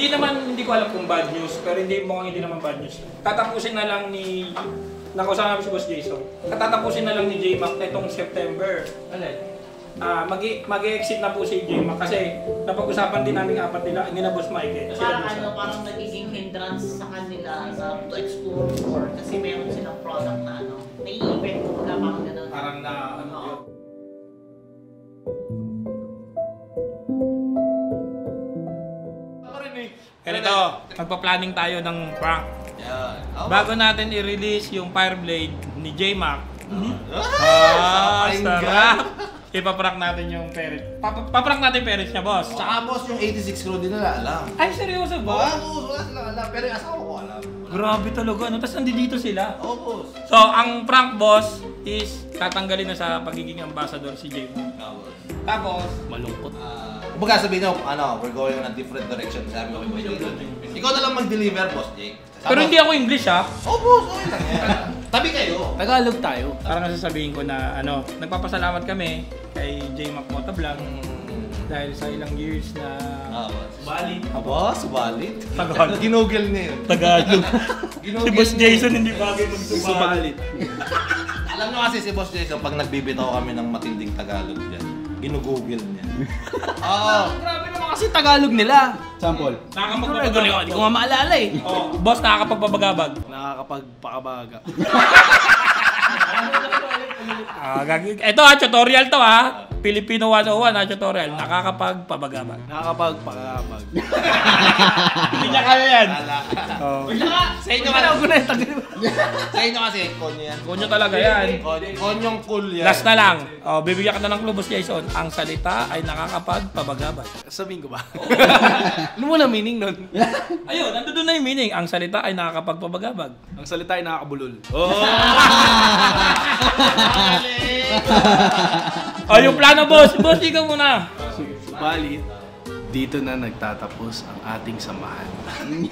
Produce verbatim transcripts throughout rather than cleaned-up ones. Hindi naman, hindi ko alam kung bad news, pero hindi mukhang hindi naman bad news. Tatapusin na lang ni... Nakausap namin si Boss Jason. Tatapusin na lang ni JMac na itong September. Alay. Uh, Mag-exit na po si JMac kasi napag-usapan din namin apat nila, hindi na Boss Mike. Parang ano, parang nagiging hindrance sa kanila sa to explore more kasi mayroon silang product na ano, nai-event ko na parang gano'n. Parang na ano. Ganito, magpa-planning tayo ng prank. Bago natin i-release yung Fireblade ni JMac. Ah, sarap! Ipaprank natin yung parents. Paprank natin yung parents niya, boss. Tsaka boss, yung eighty-six crew din nila alam. Ay, seryoso, boss? Oo, wala silang alam. Pero yung asawa ko alam. Grabe talaga, ano? Tapos nandito sila. Oo, boss. So, ang prank, boss, is tatanggalin na sa pagiging ambassador si JMac. Tapos, malungkot. Kumbaga sabihin nyo, ano, we're going on a different direction. Sabi ko, ikaw na lang mag-deliver, boss Jake. Pero hindi ako English, ha? Oo, boss, okay lang yan. Tabi kayo. Tagalog tayo. Parang nasasabihin ko na, ano, nagpapasalamat kami kay JMac Motovlog dahil sa ilang years na... Subalit. Aba, subalit? Tagalog. Ginugel niya yun. Tagalog. Si Boss Jason hindi bagay magsubalit. Alam nyo kasi si Boss Jason, pag nagbibitaw kami ng matinding Tagalog dyan, ginugugil niya. Oo. Grabe naman kasi Tagalog nila. Sample. Nakakapagpabagabag. Hindi ko nga maalala eh. Boss, nakakapagpabagabag. Nakakapagpakabaga. Ito ha, tutorial to ha. Filipino one oh one ha, tutorial. Nakakapagpabagabag. Nakakapagpakabag. Hindi niya kaya yan. Sa inyo kasi. Sa inyo kasi. Konyo yan. Konyo talaga yan. Konyong cool yan. Last na lang. Bibigyan ka na ng clue, Boss Jason. Ang salita ay nakakapagpabagabag. Sabihin ko ba? Ano mo na meaning nun? Ayun, nandun na yung meaning. Ang salita ay nakakapagpabagabag. Ang salita ay nakakabulol. Oh, yung plano, boss! Boss, ikaw muna! Subalit, dito na nagtatapos ang ating samahan.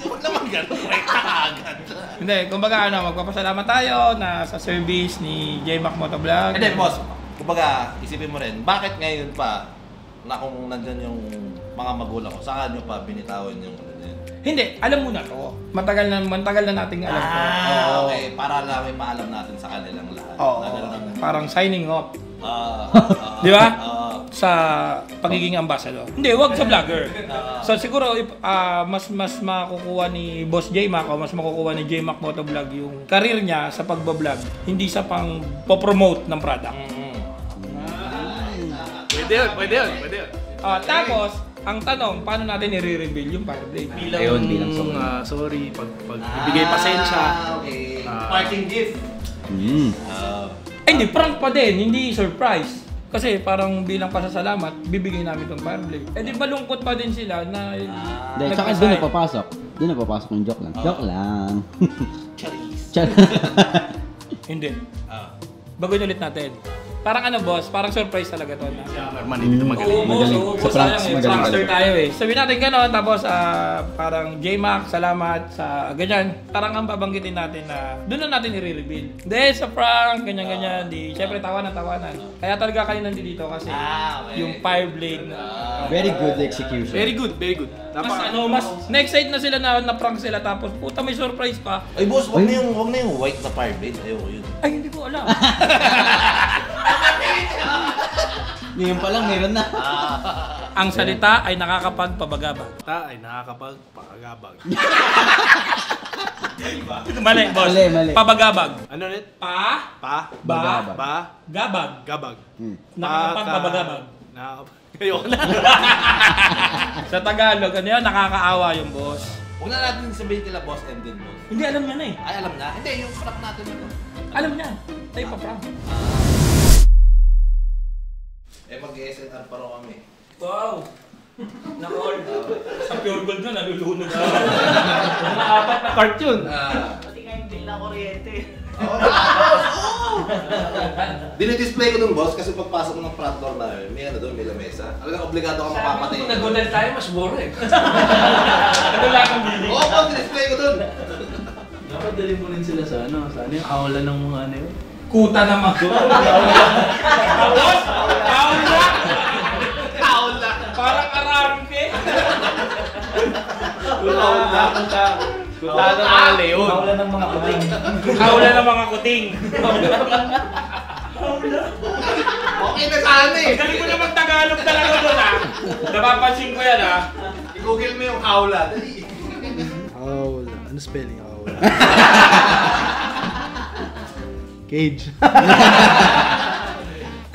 Huwag naman gano'n, rekta agad. Hindi, kumbaga ano, magpapasalamat tayo na sa service ni JMac Motovlog. Hindi, boss, kumbaga, isipin mo rin, bakit ngayon pa na kung nandyan yung mga magulang ko, saan nyo pa binitawan yung... Hindi, alam mo na to. Matagal na, matagal na nating alam ko. Ah, okay. Para lang may maalam natin sa kanilang lahat. Oo. Parang signing off. Ah. Di ba? Sa pagiging ambassador. Hindi, wag sa vlogger. So siguro mas mas makukuha ni Boss JMac o mas makukuha ni JMac Motovlog yung career niya sa pagbablog. Hindi sa pang po-promote ng product. Pwede yun, pwede yun, pwede yun. Tapos, ang tanong, paano natin i-reveal yung Fireblade? Bilang, Ayun, bilang song, uh, sorry, pag, pag ah, ibigay pasensya. Okay. Uh, Parting gift. Mm. Uh, eh, hindi, prank pa din, hindi surprise. Kasi parang bilang pasasalamat, bibigay namin itong Fireblade. Eh, di malungkot pa din sila na... Hindi, uh, saka doon napapasok. Doon napapasok yung joke lang. Uh, joke lang. Charis. Charis. Hindi. Uh, Baguhin ulit natin. Parang ano, boss? Parang surprise talaga to. Normal, hindi ito magaling. Oo, boss. Sa pranks, prankster tayo eh. Sabihin natin gano'n, tapos parang JMac, salamat sa ganyan. Parang ang babanggitin natin na doon na natin i-reveal. Hindi, sa prank, ganyan-ganyan. Di, syempre, tawanan, tawanan. Kaya talaga kayo nandito kasi yung Fireblade. Very good execution. Very good, very good. Mas ano, mas na-excite na sila na prank sila tapos puta may surprise pa. Ay, boss, huwag na yung white na Fireblade. Ayaw yun. Ay, hindi ko alam. Ngayon pa lang, meron na. Ang salita ay nakakapagpabagabag. Ta ay nakakapagpabagabag. Mali, boss. Mali, mali. Pabagabag. Ano ulit? Pa? Pa? Bagabag. Pa? Gabag. Gabag. Nakakapagpabagabag. Ayoko na. Sa Tagalog, ano yun? Nakakaawa yung boss. Huwag na natin sabihin nila boss and then boss. Hindi, alam niya na eh. Ay, alam na. Hindi, yung prank natin ito. Alam niya. Tayo pa prank. Eh, mag-S N R pa rin kami. Wow! Na-all. Sa pure gold na, nalulunod na. Naka-apat na cart yun. Pati nga yung bill na kuryente. Oo! Oo! Dinidisplay ko dun, boss, kasi pagpasok mo ng front door na yun, may ano dun, may lamesa. Alam ka, obligado ka makapatay. Kung nag-godan tayo, mas boring. Ano lang ang biling? Oo, boss, dinidisplay ko dun. Dapat dali mo rin sila sa ano, sa ano yung awala ng mga ano yun. Kuta naman doon. Tapos, kaula! Kaula! Parang karangke! Kuta, kuta, kuta. Kuta na mga leon. Kaula ng mga kuting. Kaula ng mga kuting. Okay na sana eh. Ang galing mo na mag-Tagalog talaga doon ah. Napapansin ko yan ah. I-google mo yung kaula. Kaula. Ano spelling kaula? Cage.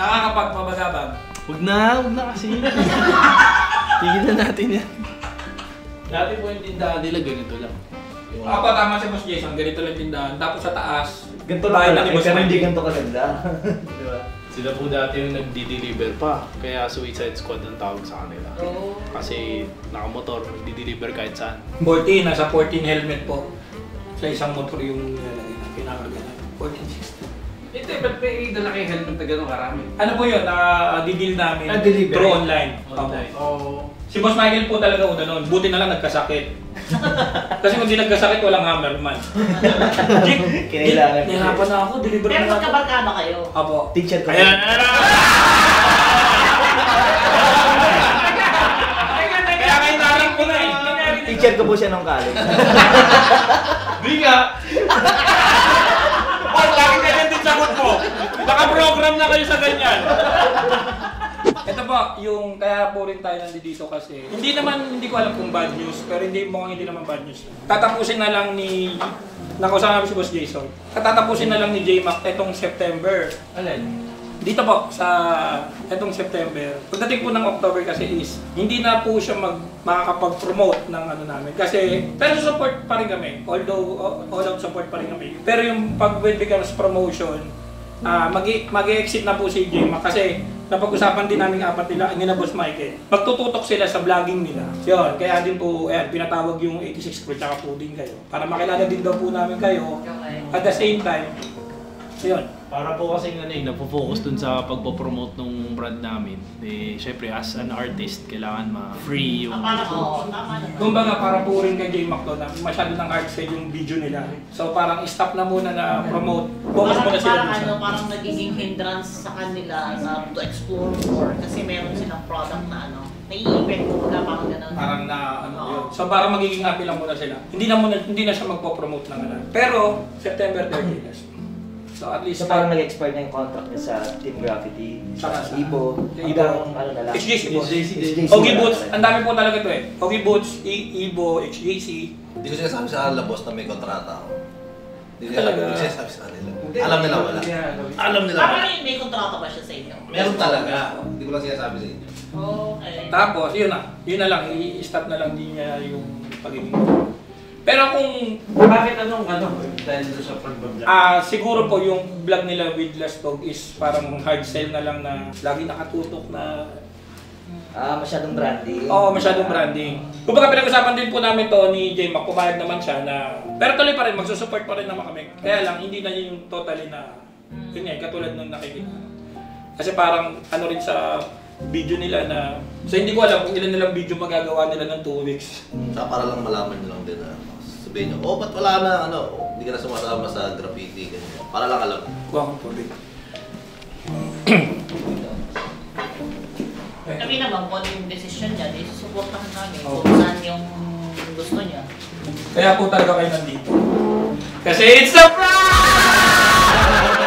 Taka kapag mabagabag. Huwag na, huwag na kasi. Tigilan natin yan. Dati po yung tindahan nila ganito lang. Ako tama si Boss Jason, ganito lang tindahan. Tapos sa taas, ganito lang lang. Pero hindi ganito kalanda. Sila po dati yung nagdi-deliver pa. Kaya Suicide Squad ang tawag sa kanila. Kasi nakamotor, nagdi-deliver kahit saan. fourteen, nasa fourteen helmet po. Sa isang motor yung pinakagana. fourteen, sixteen. Ito eh, ba't may dalaki helmet na gano'ng karami? Ano po yun? Na-deal namin through online. Si Boss Michael po talaga una noon. Buti na lang nagkasakit. Kasi kung di nagkasakit, walang hammer man. Kailangan. Nihirapan na ako, deliver na ako. Pero magkabarkada kayo. Apo. Teacher ko. Ayan! Kaya kayo narin ko na eh. Teacher ko po siya nung college. Di nga! Naka-program na kayo sa ganyan. Ito po, yung kaya po rin tayo nandito kasi hindi naman, hindi ko alam kung bad news, pero hindi mukhang hindi naman bad news. Tatapusin na lang ni, nakusahan namin si Boss Jason, tatapusin na lang ni JMac itong September. Alin? Dito po, sa itong September. Pagdating po ng October kasi is, hindi na po siya mag, makakapag-promote ng ano namin. Kasi, pero support pa rin kami. Although, all out support pa rin kami. Pero yung pag-Will Becomes Promotion, Uh, mag-exit na po si JMac kasi napag-usapan din namin apat nila, ang Boss Michael. Magtututok sila sa vlogging nila. Yun, kaya din po, ayan, pinatawag yung eighty-six Crew tsaka po din kayo. Para makilala din daw po namin kayo. At the same time, yun. Para po kasing ano yung napofocus dun sa pagpopromote ng brand namin. Eh, syempre, as an artist, kailangan ma-free yung... Kumbaga, para po rin kay JMac doon, masyado ng artist yung video nila. So parang stop na muna na promote. Parang, parang, ano, parang nagiging hindrance sa kanila na to explore more kasi meron silang product na ano, nai-effect ko na parang gano'n. Parang na ano oh. Yun. So parang magiging happy lang muna sila. Hindi na, muna, hindi na siya magpo-promote na gano'n. Pero September thirtieth. So at least so parang nag-expire na yung contract niya sa Team Gravity, sa Evo, hanggang ano na lang. H G C Boots. H G Boots. Ang dami po talaga ito eh. H G Boots, Evo, H G C. Hindi ko sinasabi sa labos na may kontrata ako. Hindi siya sabi sa kanila. Alam nila wala. Alam nila wala. Parang may kontrata ba siya sa inyo? Meron talaga. Hindi ko lang sinasabi sa inyo. Okay. Tapos, yun na. Yun na lang. I-stop na lang din niya yung pagiging. Pero kung... Bakit anong ano? Dahil doon sa pag-vlog? Ah, siguro po yung vlog nila with Last Dog is parang hard sell na lang na lagi nakatutok na... Ah, masyadong branding. Oo, masyadong branding. Kung baka pinag-usapan din po namin to ni JMac, pumayag naman siya na... Pero tuloy pa rin, magsusupport pa rin naman kami. Kaya lang, hindi na yun yung totally na... Yun nga, katulad nung nakikita. Kasi parang ano rin sa video nila na... So hindi ko alam kung ilan nilang video magagawa nila ng two weeks. Sa para lang malaman nyo lang din na sabihin nyo, oh, ba't wala na, ano, hindi ka na sumasama sa graffiti, ganyan. Para lang alam. Kuha kong tubig. Kami naman po yung desisyon niya, isusuportahan namin kung saan yung gusto niya. Kaya po talaga kayo nandito. Kasi it's a prank!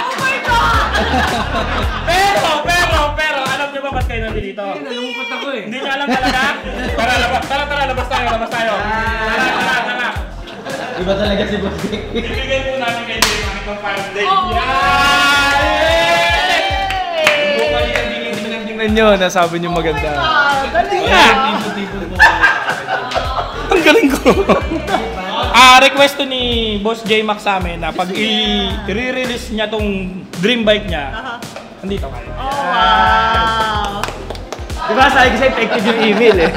Oh my God! Pero, pero, pero, alam niyo ba ba't kayo nandito? Hindi, nalungkot ako eh. Hindi niya alam talaga? Tara, labas, tara, tara, labas tayo, labas tayo. Tara, tara, tara. Iba talaga si Bossy. Ibigay po namin kayo yung aking Fireblade. Yay! Tingnan nyo, nasabi nyo maganda. Oh my God! Galing nga! Ang galing ko! Ah, request to ni Boss JMac sa amin na pag i-re-release niya tong dream bike niya, nandito kayo. Oh wow! Diba sa akin kasi effective yung email eh.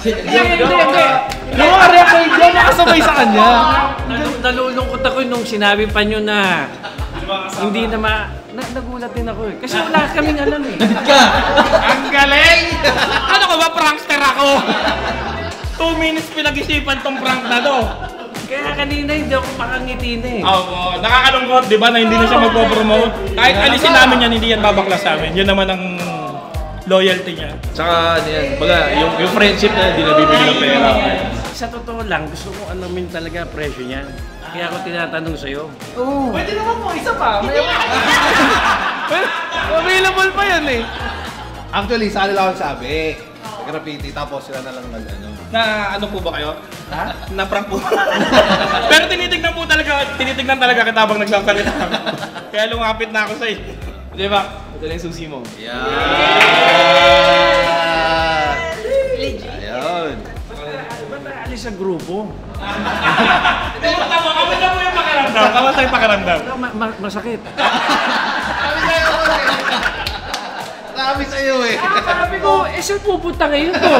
Hindi, hindi, hindi! Naka-reply dyan, nakasabay sa kanya. Nalulungkot ako nung sinabi pa nyo na hindi na ma... Nagulat din ako eh. Kasi wala kaming alam eh. Nandit ka! Ang galing! Ano ko ba? Prankster ako! Two minutes pinag-isipan tong prank na to. Kaya kanina hindi ako pakangiti na eh. Oo. Nakakalungkot diba na hindi na siya magpo-promote? Kahit alisin namin yan, hindi yan babaklas sa amin. Yun naman ang loyalty-nya. Tsaka, yan, baga, yung, yung friendship na hindi nabibili ng pera. Sa totoo lang, gusto ko alamin talaga presyo niya. Kaya ako tinatanong sa'yo. Oo. Pwede naman po, isa pa. Available pa yan eh. Actually, sa ano lang akong sabi. Graffiti, tapos sila na lang nag ano. Na ano po ba kayo? Ha? Na prank po. Pero tinitignan po talaga, tinitignan talaga kita habang nagsasalita. Kaya lumapit na ako sa iyo. Di ba? Ito na yung susi mo. Yeah. Legit. Ayun. Ba't naalis sa grupo? Hindi mo tama, kami na po yung pakiramdam. Kamusta yung pakiramdam? Masakit. Sabi sa'yo eh. Sabi ko, eh saan pupunta ngayon to?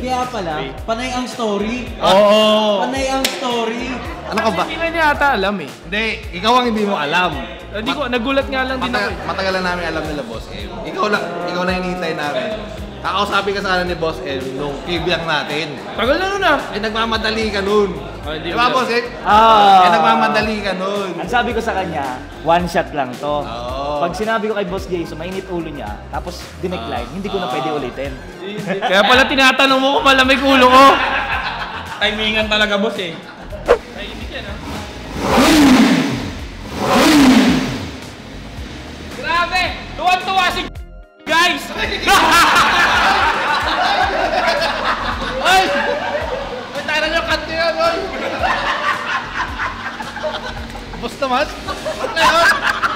Kaya pala, panay ang story. Oo. Panay ang story. Ano ka ba? Hindi na niya ata alam eh. Hindi, ikaw ang hindi mo alam. Hindi ko, nagulat nga lang din ako eh. Matagal na namin alam nila, Boss M. Ikaw lang, ikaw na hinihintay namin. Kakausapin ka sana ni Boss M nung kibilang natin. Tagal na nun ah. Eh nagmamadali ka nun. Di ba, Boss M? Oo. Eh nagmamadali ka nun. Ang sabi ko sa kanya, one shot lang to. Oo. Pag sinabi ko kay Boss Jason, mainit ulo niya, tapos dinecline, hindi ko na pwede ulitin. Kaya pala tinatanong mo kung malamig ulo ko. Timingan talaga, Boss eh. Naibig yan, ha? Grabe! Tuwan-tuwa si guys! Ay! Ay, tayo na niyo, cut niyo yan, boy! Boss naman? Ano yun?